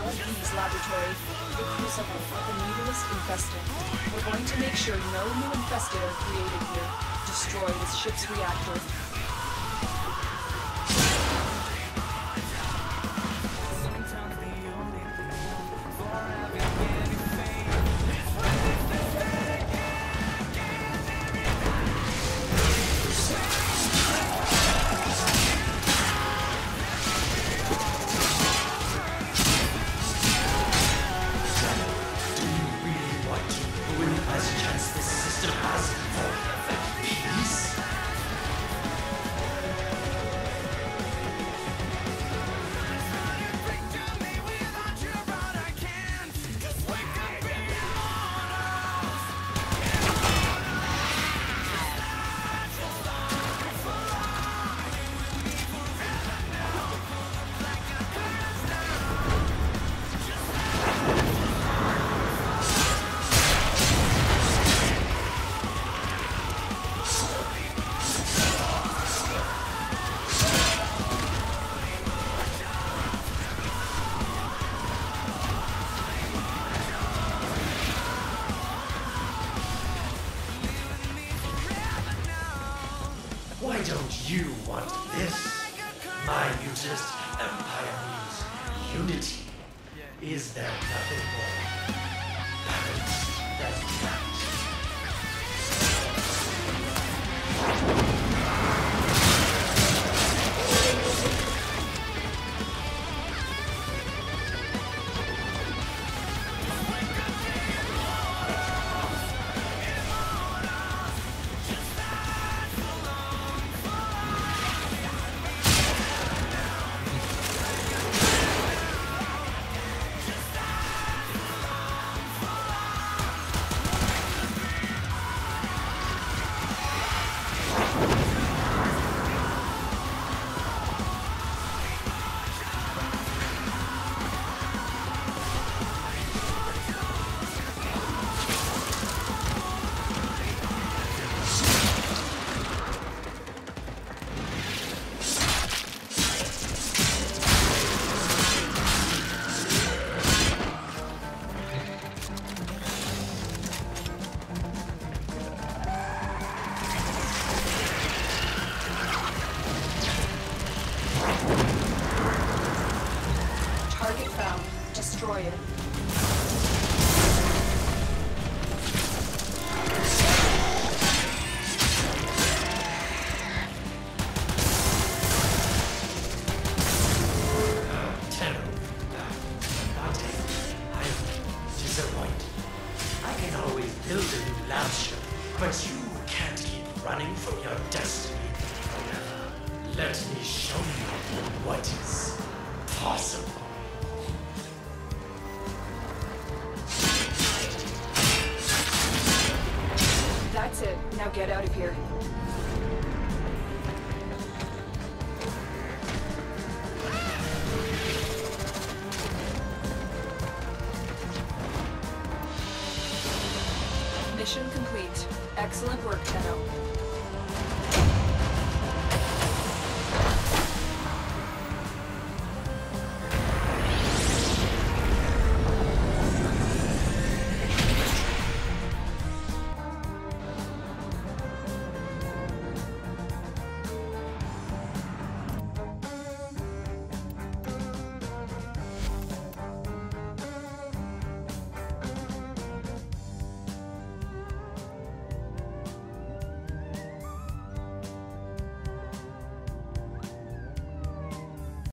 Alan in his laboratory, the crucible of the Needleless Infested. We're going to make sure no new infested are created here. Destroy this ship's reactor. Why don't you want this? My mutist empire needs unity. Is there nothing more balanced than destroy it. Tenno, about it. I'm disappointed. I can always build a new lab ship, but you can't keep running from your destiny forever. Let me show you what is possible. That's it. Now get out of here. Mission complete. Excellent work, Tenno.